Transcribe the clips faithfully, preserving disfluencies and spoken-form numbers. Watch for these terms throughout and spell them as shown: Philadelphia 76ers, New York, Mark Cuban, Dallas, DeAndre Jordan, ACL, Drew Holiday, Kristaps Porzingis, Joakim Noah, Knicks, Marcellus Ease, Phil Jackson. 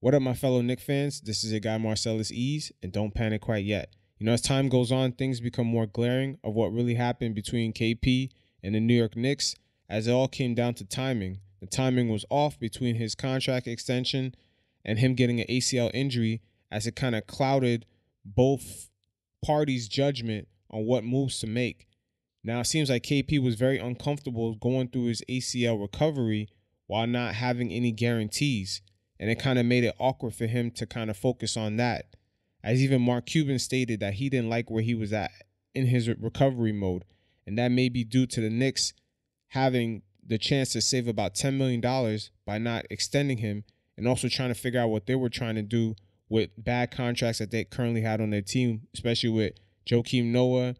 What up, my fellow Knicks fans? This is your guy, Marcellus Ease, and don't panic quite yet. You know, as time goes on, things become more glaring of what really happened between K P and the New York Knicks, as it all came down to timing. The timing was off between his contract extension and him getting an A C L injury, as it kind of clouded both parties' judgment on what moves to make. Now, it seems like K P was very uncomfortable going through his A C L recovery while not having any guarantees. And it kind of made it awkward for him to kind of focus on that. As even Mark Cuban stated that he didn't like where he was at in his recovery mode. And that may be due to the Knicks having the chance to save about ten million dollars by not extending him, and also trying to figure out what they were trying to do with bad contracts that they currently had on their team, especially with Joakim Noah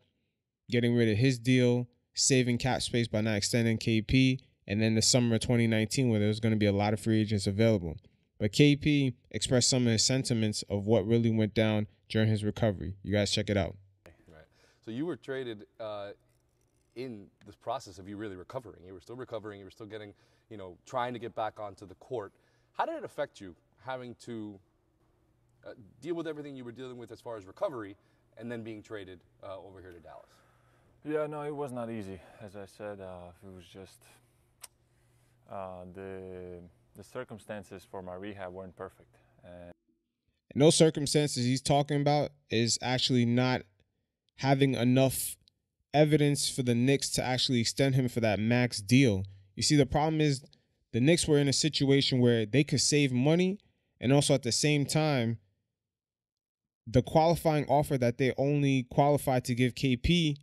getting rid of his deal, saving cap space by not extending K P, and then the summer of twenty nineteen where there was going to be a lot of free agents available. But K P expressed some of his sentiments of what really went down during his recovery. You guys check it out. Right. So you were traded uh, in this process of you really recovering. You were still recovering. You were still getting, you know, trying to get back onto the court. How did it affect you having to uh, deal with everything you were dealing with as far as recovery and then being traded uh, over here to Dallas? Yeah, no, it was not easy. As I said, uh, it was just uh, the... The circumstances for my rehab weren't perfect. And, and those circumstances he's talking about is actually not having enough evidence for the Knicks to actually extend him for that max deal. You see, the problem is the Knicks were in a situation where they could save money, and also at the same time, the qualifying offer that they only qualified to give K P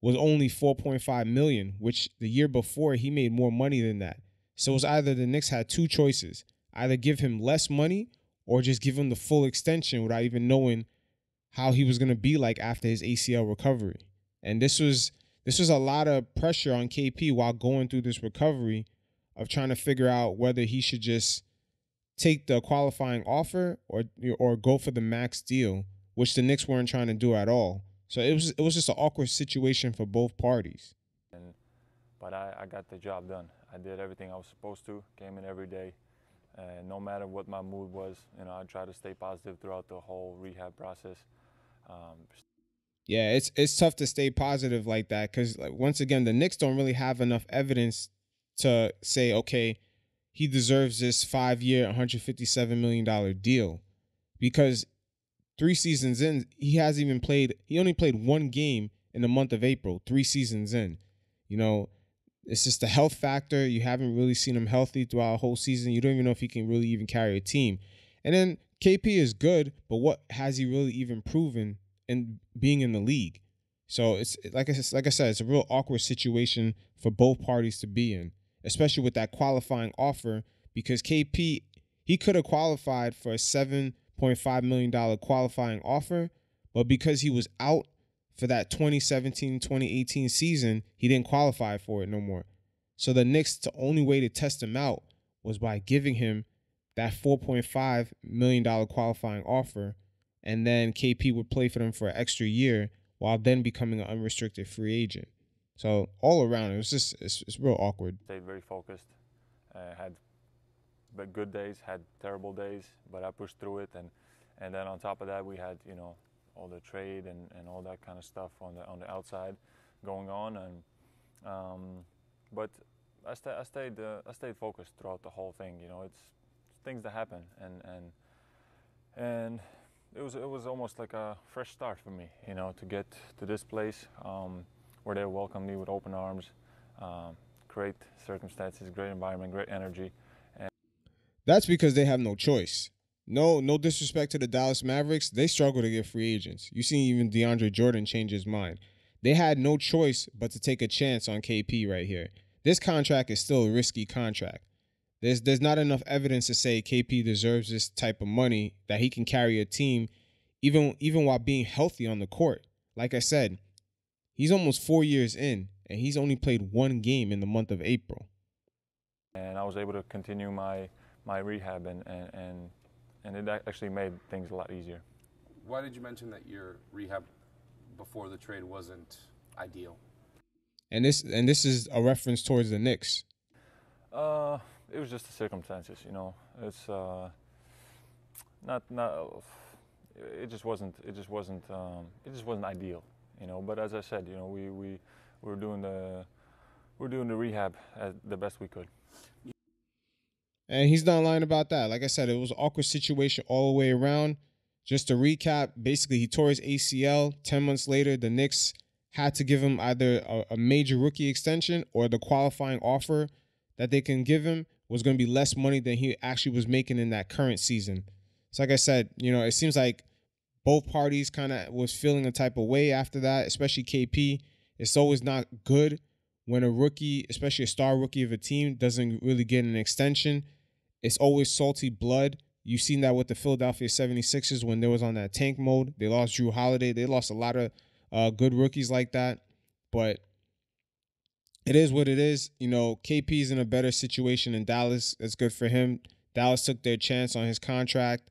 was only four point five million dollars, which the year before he made more money than that. So it was either the Knicks had two choices, either give him less money or just give him the full extension without even knowing how he was going to be like after his A C L recovery. And this was this was a lot of pressure on K P while going through this recovery of trying to figure out whether he should just take the qualifying offer or or go for the max deal, which the Knicks weren't trying to do at all. So it was it was just an awkward situation for both parties. And, but I, I got the job done. I did everything I was supposed to, came in every day, and no matter what my mood was, you know, I tried to stay positive throughout the whole rehab process. Um, yeah, it's it's tough to stay positive like that because, like, once again, the Knicks don't really have enough evidence to say, okay, he deserves this five-year, one hundred fifty-seven million dollars deal, because three seasons in, he hasn't even played. He only played one game in the month of April, three seasons in, you know. It's just the health factor. You haven't really seen him healthy throughout a whole season. You don't even know if he can really even carry a team. And then K P is good, but what has he really even proven in being in the league? So it's like I, like I said, it's a real awkward situation for both parties to be in, especially with that qualifying offer, because K P, he could have qualified for a seven point five million dollars qualifying offer, but because he was out for that twenty seventeen twenty eighteen season, he didn't qualify for it no more. So the Knicks, the only way to test him out was by giving him that four point five million dollars qualifying offer, and then K P would play for them for an extra year while then becoming an unrestricted free agent. So all around, it was just it's, it's real awkward. Stayed very focused. Uh, had good days, had terrible days, but I pushed through it, and and then on top of that, we had, you know, all the trade and, and all that kind of stuff on the on the outside going on, and um, but I, st I stayed uh, I stayed focused throughout the whole thing. You know, it's things that happen, and and and it was it was almost like a fresh start for me. You know, to get to this place um, where they welcomed me with open arms, um, great circumstances, great environment, great energy. And that's because they have no choice. No, no disrespect to the Dallas Mavericks. They struggle to get free agents. You see, even DeAndre Jordan changed his mind. They had no choice but to take a chance on K P right here. This contract is still a risky contract. There's, there's not enough evidence to say K P deserves this type of money, that he can carry a team even, even while being healthy on the court. Like I said, he's almost four years in, and he's only played one game in the month of April. And I was able to continue my, my rehab and... and, and And it actually made things a lot easier. Why did you mention that your rehab before the trade wasn't ideal? And this and this is a reference towards the Knicks. Uh, it was just the circumstances, you know. It's uh, not not it just wasn't it just wasn't um, it just wasn't ideal, you know. But as I said, you know, we we were doing the we're doing the rehab as the best we could. And he's not lying about that. Like I said, it was an awkward situation all the way around. Just to recap, basically he tore his A C L. Ten months later, the Knicks had to give him either a, a major rookie extension or the qualifying offer that they can give him was going to be less money than he actually was making in that current season. So like I said, you know, it seems like both parties kind of was feeling a type of way after that, especially K P. It's always not good when a rookie, especially a star rookie of a team, doesn't really get an extension. It's always salty blood. You've seen that with the Philadelphia seventy-sixers when they was on that tank mode. They lost Drew Holiday. They lost a lot of uh, good rookies like that. But it is what it is. You know, K P's in a better situation in Dallas. It's good for him. Dallas took their chance on his contract.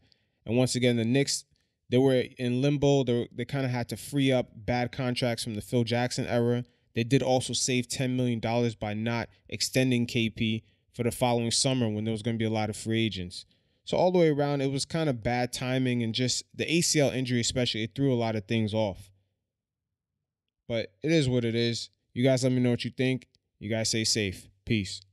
And once again, the Knicks, they were in limbo. They, they kind of had to free up bad contracts from the Phil Jackson era. They did also save ten million dollars by not extending K P for the following summer when there was going to be a lot of free agents. So all the way around, it was kind of bad timing, and just the A C L injury especially, it threw a lot of things off. But it is what it is. You guys let me know what you think. You guys stay safe. Peace.